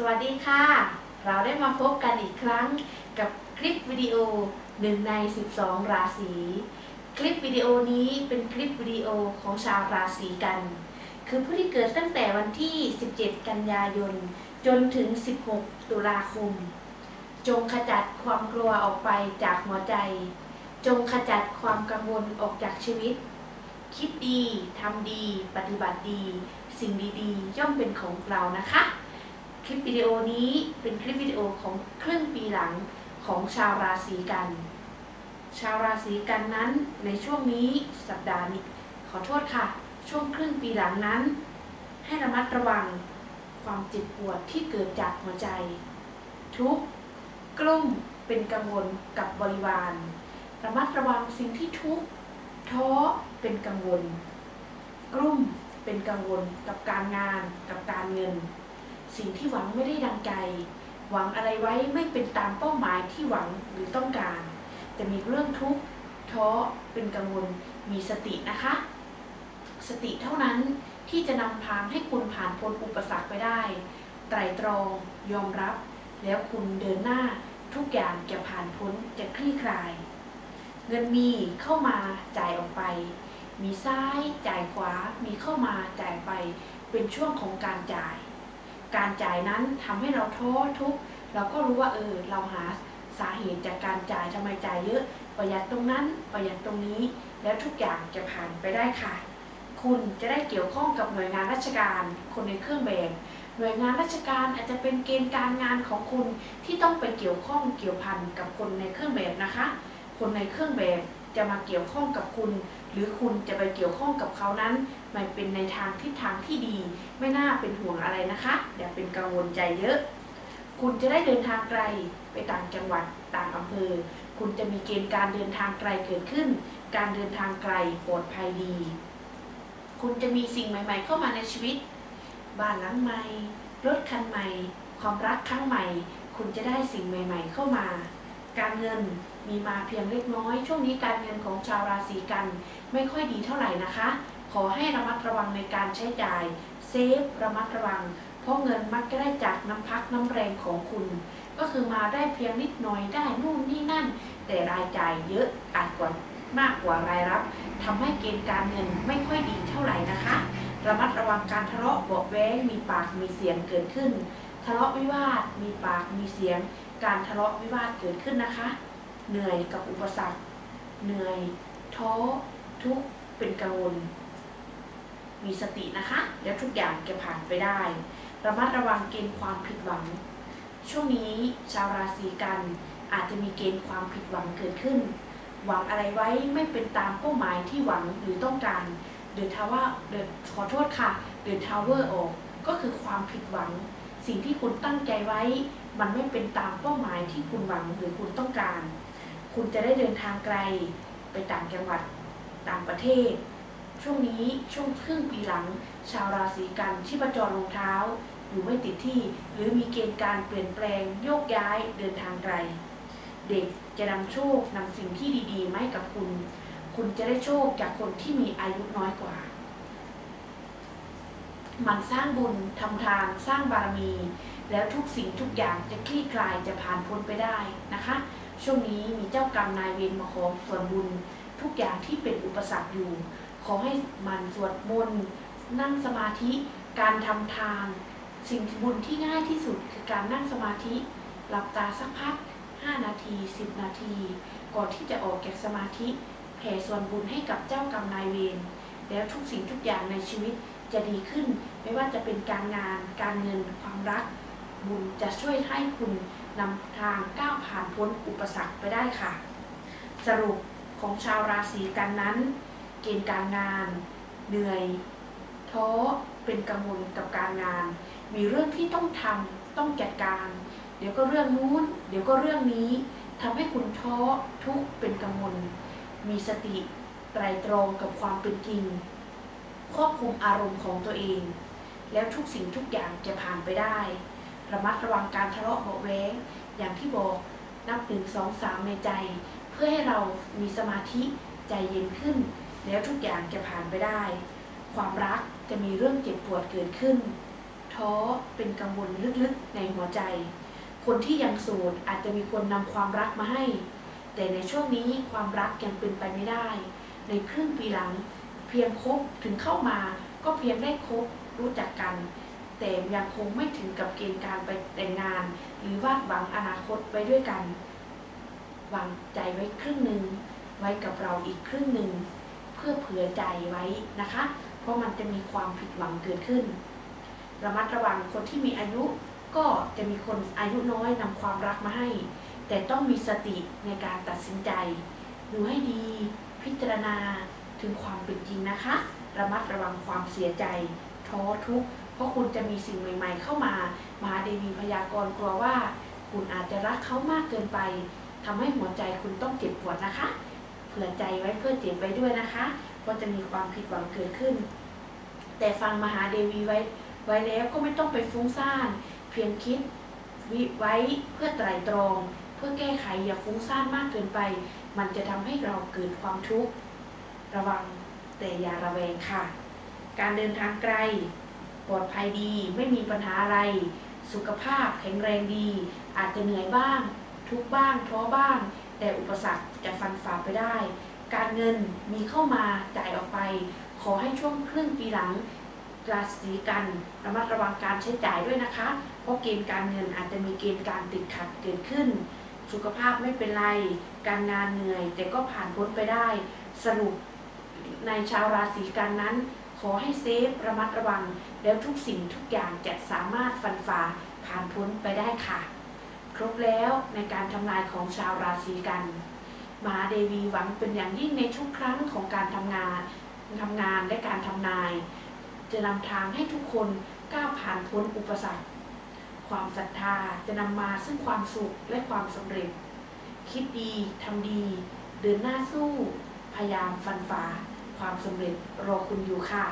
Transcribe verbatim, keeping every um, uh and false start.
สวัสดีค่ะเราได้มาพบกันอีกครั้งกับคลิปวิดีโอหนึ่งในสิบสองราศีคลิปวิดีโอนี้เป็นคลิปวิดีโอของชาวราศีกันคือผู้ที่เกิดตั้งแต่วันที่สิบเจ็ดกันยายนจนถึงสิบหกตุลาคมจงขจัดความกลัวออกไปจากหัวใจจงขจัดความกังวลออกจากชีวิตคิดดีทำดีปฏิบัติดีสิ่งดีๆย่อมเป็นของเรานะคะคลิปวิดีโอนี้เป็นคลิปวิดีโอของครึ่งปีหลังของชาวราศีกันชาวราศีกันนั้นในช่วงนี้สัปดาห์นี้ขอโทษค่ะช่วงครึ่งปีหลังนั้นให้ระมัดระวังความเจ็บปวดที่เกิดจากหัวใจทุกข์กลุ้มเป็นกังวลกับบริวารระมัดระวังสิ่งที่ทุกข์ท้อเป็นกังวลกลุ้มเป็นกังวลกับการงานกับการเงินสิ่งที่หวังไม่ได้ดังใจหวังอะไรไว้ไม่เป็นตามเป้าหมายที่หวังหรือต้องการแต่มีเรื่องทุกข์ท้อเป็นกังวลมีสตินะคะสติเท่านั้นที่จะนำพาให้คุณผ่านพ้นอุปสรรคไปได้ไตร่ตรองยอมรับแล้วคุณเดินหน้าทุกอย่างจะผ่านพ้นจะคลี่คลายเงินมีเข้ามาจ่ายออกไปมีซ้ายจ่ายขวามีเข้ามาจ่ายไปเป็นช่วงของการจ่ายการจ่ายนั้นทำให้เราท้อทุกข์เราก็รู้ว่าเออเราหาสาเหตุจากการจ่ายทำไมจ่ายเยอะประหยัดตรงนั้นประหยัดตรงนี้แล้วทุกอย่างจะผ่านไปได้ค่ะคุณจะได้เกี่ยวข้องกับหน่วยงานราชการคนในเครื่องแบบหน่วยงานราชการอาจจะเป็นเกณฑ์การงานของคุณที่ต้องไปเกี่ยวข้องเกี่ยวพันกับคนในเครื่องแบบนะคะคนในเครื่องแบบจะมาเกี่ยวข้องกับคุณหรือคุณจะไปเกี่ยวข้องกับเขานั้นมันเป็นในทางทิศทางที่ดีไม่น่าเป็นห่วงอะไรนะคะอย่าเป็นกังวลใจเยอะคุณจะได้เดินทางไกลไปต่างจังหวัดต่างอำเภอคุณจะมีเกณฑ์การเดินทางไกลเกิดขึ้นการเดินทางไกลปลอดภัยดีคุณจะมีสิ่งใหม่ๆเข้ามาในชีวิตบ้านหลังใหม่รถคันใหม่ความรักครั้งใหม่คุณจะได้สิ่งใหม่ๆเข้ามาการเงินมีมาเพียงเล็กน้อยช่วงนี้การเงินของชาวราศีกันไม่ค่อยดีเท่าไหร่นะคะขอให้ระมัดระวังในการใช้จ่ายเซฟระมัดระวังเพราะเงินมักจะได้จากน้ำพักน้ำแรงของคุณก็คือมาได้เพียงนิดหน่อยได้นู่นนี่นั่นแต่รายจ่ายเยอะอาจกว่ามากกว่ารายรับทำให้เกณฑ์การเงินไม่ค่อยดีเท่าไหร่นะคะระมัดระวังการทะเลาะเบาะแว้งมีปากมีเสียงเกิดขึ้นทะเลาะวิวาทมีปากมีเสียงการทะเลาะวิวาทเกิดขึ้นนะคะเหนื่อยกับอุปสรรคเหนื่อยท้อทุกข์เป็นกังวลมีสตินะคะแล้วทุกอย่างจะผ่านไปได้ระมัดระวังเกณฑ์ความผิดหวังช่วงนี้ชาวราศีกันอาจจะมีเกณฑ์ความผิดหวังเกิดขึ้นหวังอะไรไว้ไม่เป็นตามเป้าหมายที่หวังหรือต้องการเดือดทาวเวอร์เดือดขอโทษค่ะเดือดทาวเวอร์ออกก็คือความผิดหวังสิ่งที่คุณตั้งใจไว้มันไม่เป็นตามเป้าหมายที่คุณหวังหรือคุณต้องการคุณจะได้เดินทางไกลไปต่างจังหวัดต่างประเทศช่วงนี้ช่วงครึ่งปีหลังชาวราศีกันชีพจรรองเท้าอยู่ไม่ติดที่หรือมีเกณฑ์การเปลี่ยนแปลงโยกย้ายเดินทางไกลเด็กจะนำโชคนำสิ่งที่ดีๆมาให้กับคุณคุณจะได้โชคจากคนที่มีอายุน้อยกว่ามันสร้างบุญทำทานสร้างบารมีแล้วทุกสิ่งทุกอย่างจะคลี่คลายจะผ่านพ้นไปได้นะคะช่วงนี้มีเจ้ากรรมนายเวรมาขอส่วนบุญทุกอย่างที่เป็นอุปสรรคอยู่ขอให้มันสวดมนต์นั่งสมาธิการทำทานสิ่งบุญที่ง่ายที่สุดคือการนั่งสมาธิหลับตาสักพักห้านาทีสิบนาทีก่อนที่จะออกจากสมาธิแผ่ส่วนบุญให้กับเจ้ากรรมนายเวรแล้วทุกสิ่งทุกอย่างในชีวิตจะดีขึ้นไม่ว่าจะเป็นการงานการเงินความรักบุญจะช่วยให้คุณนำทางก้าวผ่านพ้นอุปสรรคไปได้ค่ะสรุปของชาวราศีกันนั้นเกณฑ์การงานเหนื่อยท้อเป็นกังวลกับการงานมีเรื่องที่ต้องทำต้องจัดการเดี๋ยวก็เรื่องนู้นเดี๋ยวก็เรื่องนี้ทำให้คุณท้อทุกข์เป็นกังวลมีสติไตร่ตรองกับความเป็นจริงควบคุมอารมณ์ของตัวเองแล้วทุกสิ่งทุกอย่างจะผ่านไปได้ระมัดระวังการทะเลาะเบาะแว้งอย่างที่บอกนับหนึ่งสองสามในใจเพื่อให้เรามีสมาธิใจเย็นขึ้นแล้วทุกอย่างจะผ่านไปได้ความรักจะมีเรื่องเจ็บปวดเกิดขึ้นท ท้อเป็นกังวลลึกๆในหัวใจคนที่ยังโสดอาจจะมีคนนำความรักมาให้แต่ในช่วงนี้ความรักยังเป็นไปไม่ได้ในครึ่งปีหลังเพียงคบถึงเข้ามาก็เพียงได้คบรู้จักกันแต่ยังคงไม่ถึงกับเกณฑ์การไปแต่งงานหรือวาดหวังอนาคตไปด้วยกันวางใจไว้ครึ่งหนึ่งไว้กับเราอีกครึ่งหนึ่งเพื่อเผื่อใจไว้นะคะเพราะมันจะมีความผิดหวังเกิดขึ้นระมัดระวังคนที่มีอายุก็จะมีคนอายุน้อยนำความรักมาให้แต่ต้องมีสติในการตัดสินใจดูให้ดีพิจารณาถึงความเป็นจริงนะคะระมัดระวังความเสียใจท้อทุกข์เพราะคุณจะมีสิ่งใหม่ๆเข้ามามหาเดวีพยากรณ์กลัวว่าคุณอาจจะรักเขามากเกินไปทำให้หัวใจคุณต้องเจ็บปวดนะคะเผื่อใจไว้เพื่อเจ็บไว้ด้วยนะคะเพราะจะมีความผิดหวังเกิดขึ้นแต่ฟังมหาเดวีไว้ไว้แล้วก็ไม่ต้องไปฟุ้งซ่านเพียงคิดวิไว้เพื่อไตร่ตรองเพื่อแก้ไขอย่าฟุ้งซ่านมากเกินไปมันจะทำให้เราเกิดความทุกข์ระวังแต่อย่าระแวงค่ะการเดินทางไกลปลอดภัยดีไม่มีปัญหาอะไรสุขภาพแข็งแรงดีอาจจะเหนื่อยบ้างทุกบ้างท้อบ้างแต่อุปสรรคจะฟันฝ่าไปได้การเงินมีเข้ามาจ่ายออกไปขอให้ช่วงครึ่งปีหลังราศีกันระมัดระวังการใช้จ่ายด้วยนะคะเพราะเกณฑ์การเงินอาจจะมีเกณฑ์การติดขัดเกิดขึ้นสุขภาพไม่เป็นไรการงานเหนื่อยแต่ก็ผ่านพ้นไปได้สรุปในชาวราศีกันนั้นขอให้เซฟระมัดระวังแล้วทุกสิ่งทุกอย่างจะสามารถฟันฝ่าผ่านพ้นไปได้ค่ะครบแล้วในการทำลายของชาวราศีกันมหาเดวีหวังเป็นอย่างยิ่งในทุกครั้งของการทำงานทำงานและการทำนายจะนำทางให้ทุกคนก้าวผ่านพ้นอุปสรรคความศรัทธาจะนำมาซึ่งความสุขและความสำเร็จคิดดีทำดีเดินหน้าสู้พยายามฟันฝ่าความสำเร็จรอคุณอยู่ค่ะ